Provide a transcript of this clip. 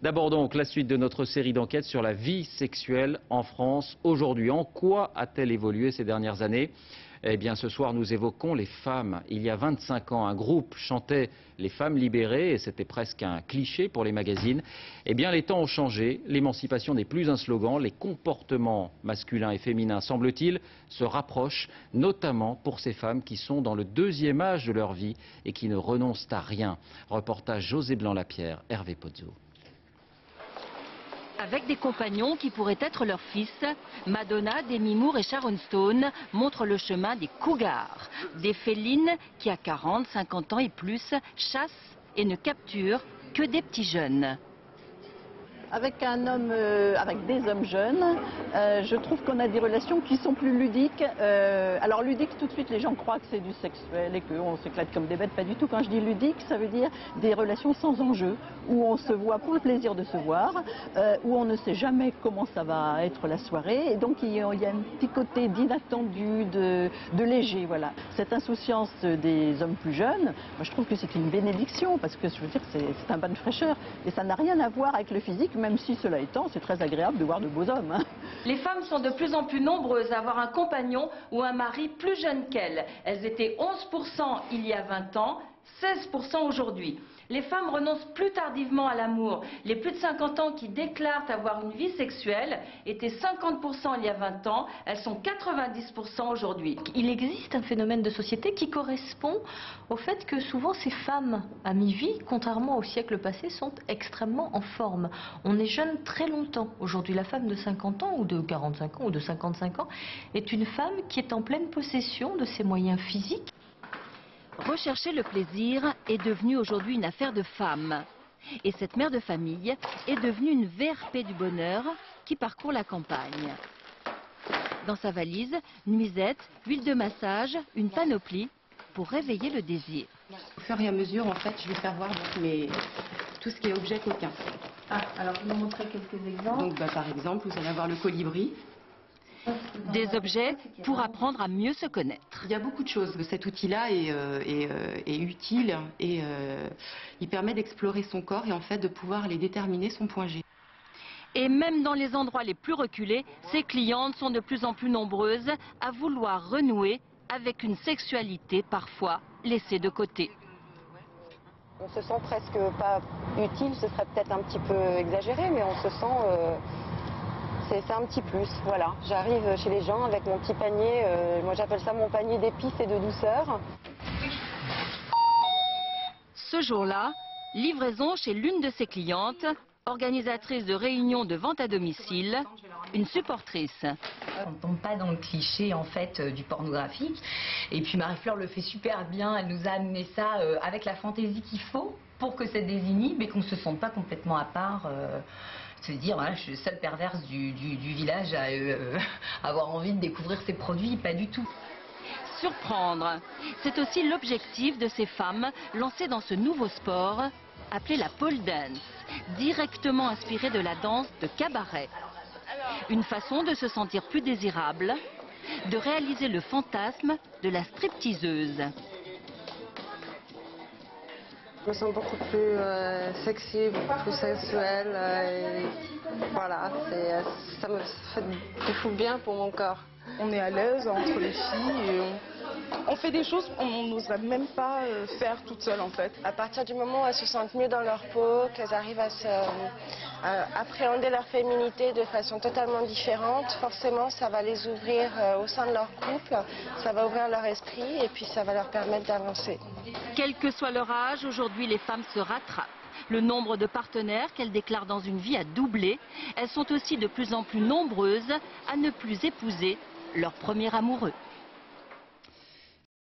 D'abord donc la suite de notre série d'enquêtes sur la vie sexuelle en France aujourd'hui. En quoi a-t-elle évolué ces dernières années? Eh bien, ce soir, nous évoquons les femmes. Il y a 25 ans, un groupe chantait les femmes libérées, et c'était presque un cliché pour les magazines. Eh bien, les temps ont changé. L'émancipation n'est plus un slogan. Les comportements masculins et féminins, semble-t-il, se rapprochent, notamment pour ces femmes qui sont dans le deuxième âge de leur vie et qui ne renoncent à rien. Reportage José Blanc-Lapierre, Hervé Pozzo. Avec des compagnons qui pourraient être leurs fils, Madonna, Demi Moore et Sharon Stone montrent le chemin des cougars, des félines qui à 40, 50 ans et plus chassent et ne capturent que des petits jeunes. Avec un homme, avec des hommes jeunes, je trouve qu'on a des relations qui sont plus ludiques. Alors ludique, tout de suite, les gens croient que c'est du sexuel et qu'on s'éclate comme des bêtes. Pas du tout. Quand je dis ludique, ça veut dire des relations sans enjeu, où on se voit pour le plaisir de se voir, où on ne sait jamais comment ça va être la soirée. Et donc, il y a un petit côté d'inattendu, de léger, voilà. Cette insouciance des hommes plus jeunes, moi, je trouve que c'est une bénédiction, parce que, je veux dire, c'est un bain de fraîcheur. Et ça n'a rien à voir avec le physique, même si cela étant, c'est très agréable de voir de beaux hommes. Hein. Les femmes sont de plus en plus nombreuses à avoir un compagnon ou un mari plus jeune qu'elles. Elles étaient 11% il y a 20 ans, 16% aujourd'hui. Les femmes renoncent plus tardivement à l'amour. Les plus de 50 ans qui déclarent avoir une vie sexuelle étaient 50% il y a 20 ans, elles sont 90% aujourd'hui. Il existe un phénomène de société qui correspond au fait que souvent ces femmes à mi-vie, contrairement au siècle passé, sont extrêmement en forme. On est jeune très longtemps. Aujourd'hui, la femme de 50 ans ou de 45 ans ou de 55 ans est une femme qui est en pleine possession de ses moyens physiques. Rechercher le plaisir est devenu aujourd'hui une affaire de femmes. Et cette mère de famille est devenue une VRP du bonheur qui parcourt la campagne. Dans sa valise, nuisette, huile de massage, une panoplie pour réveiller le désir. Au fur et à mesure, en fait, je vais faire voir tout ce qui est objet coquin. Ah, alors je vais vous montrer quelques exemples. Donc, par exemple, vous allez avoir le colibri. Des objets pour apprendre à mieux se connaître. Il y a beaucoup de choses. Cet outil-là est utile et il permet d'explorer son corps et en fait de pouvoir aller déterminer son point G. Et même dans les endroits les plus reculés, ces clientes sont de plus en plus nombreuses à vouloir renouer avec une sexualité parfois laissée de côté. On se sent presque pas utile, ce serait peut-être un petit peu exagéré, mais on se sent... C'est un petit plus, voilà. J'arrive chez les gens avec mon petit panier, moi j'appelle ça mon panier d'épices et de douceur. Ce jour-là, livraison chez l'une de ses clientes, organisatrice de réunions de vente à domicile, une supportrice. On ne tombe pas dans le cliché en fait du pornographique. Et puis Marie-Fleur le fait super bien, elle nous a amené ça avec la fantaisie qu'il faut pour que ça désinhibe et qu'on ne se sente pas complètement à part. Se dire, voilà, je suis la seule perverse du village à avoir envie de découvrir ces produits, pas du tout. Surprendre, c'est aussi l'objectif de ces femmes lancées dans ce nouveau sport, appelé la pole dance, directement inspirée de la danse de cabaret. Une façon de se sentir plus désirable, de réaliser le fantasme de la stripteaseuse. Je me sens beaucoup plus sexy, beaucoup plus sensuelle. Voilà, ça me fait beaucoup bien pour mon corps. On est à l'aise entre les filles et on fait des choses qu'on n'oserait même pas faire toute seule en fait. À partir du moment où elles se sentent mieux dans leur peau, qu'elles arrivent à appréhender leur féminité de façon totalement différente, forcément ça va les ouvrir au sein de leur couple, ça va ouvrir leur esprit et puis ça va leur permettre d'avancer. Quel que soit leur âge, aujourd'hui les femmes se rattrapent. Le nombre de partenaires qu'elles déclarent dans une vie a doublé. Elles sont aussi de plus en plus nombreuses à ne plus épouser leur premier amoureux.